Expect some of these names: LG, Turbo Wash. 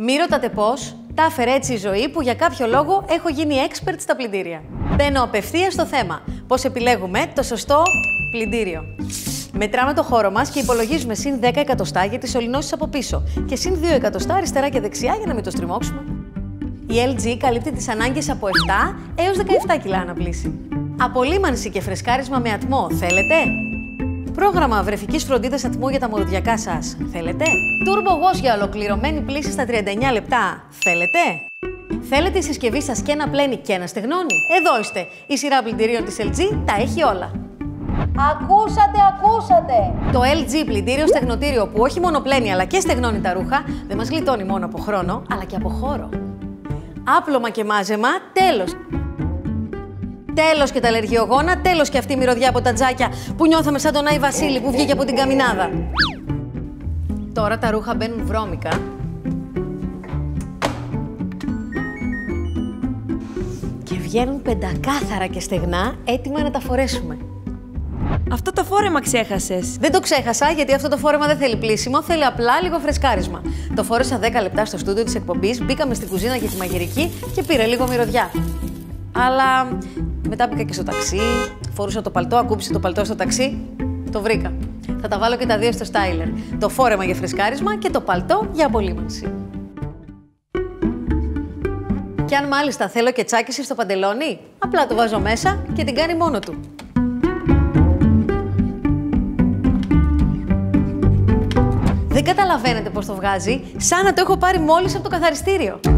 Μη ρωτάτε πώς, τα έφερε έτσι η ζωή που για κάποιο λόγο έχω γίνει expert στα πλυντήρια. Μπαίνω απευθείας στο θέμα. Πώς επιλέγουμε το σωστό πλυντήριο. Μετράμε το χώρο μας και υπολογίζουμε συν 10 εκατοστά για τις σωληνώσεις από πίσω και συν 2 εκατοστά αριστερά και δεξιά για να μην το στριμώξουμε. Η LG καλύπτει τις ανάγκες από 7 έως 17 κιλά αναπλύση. Απολύμανση και φρεσκάρισμα με ατμό, θέλετε? Πρόγραμμα βρεφικής φροντίδας ατμού για τα μορουδιακά σας, θέλετε? Turbo Wash για ολοκληρωμένη πλύση στα 39 λεπτά, θέλετε? Θέλετε η συσκευή σας και να πλένει και να στεγνώνει? Εδώ είστε! Η σειρά πλυντηρίων της LG τα έχει όλα. Ακούσατε! Το LG πλυντήριο στεγνοτήριο που όχι μόνο πλένει αλλά και στεγνώνει τα ρούχα, δεν μας γλιτώνει μόνο από χρόνο, αλλά και από χώρο. Άπλωμα και μάζεμα, τέλος! Τέλος και τα αλλεργιογόνα, τέλος και αυτή η μυρωδιά από τα τζάκια που νιώθαμε σαν τον Άι Βασίλη που βγήκε από την καμινάδα. Τώρα τα ρούχα μπαίνουν βρώμικα. Και βγαίνουν πεντακάθαρα και στεγνά, έτοιμα να τα φορέσουμε. Αυτό το φόρεμα ξέχασες. Δεν το ξέχασα, γιατί αυτό το φόρεμα δεν θέλει πλύσιμο, θέλει απλά λίγο φρεσκάρισμα. Το φόρεσα 10 λεπτά στο στούντιο της εκπομπής, μπήκαμε στην κουζίνα για τη μαγειρική και πήρε λίγο μυρωδιά. Αλλά μετά μπήκα και στο ταξί, φορούσα το παλτό, ακούμπησε το παλτό στο ταξί, το βρήκα. Θα τα βάλω και τα δύο στο στάιλερ. Το φόρεμα για φρεσκάρισμα και το παλτό για απολύμανση. Και αν μάλιστα θέλω και τσάκιση στο παντελόνι, απλά το βάζω μέσα και την κάνει μόνο του. Δεν καταλαβαίνετε πώς το βγάζει, σαν να το έχω πάρει μόλις από το καθαριστήριο.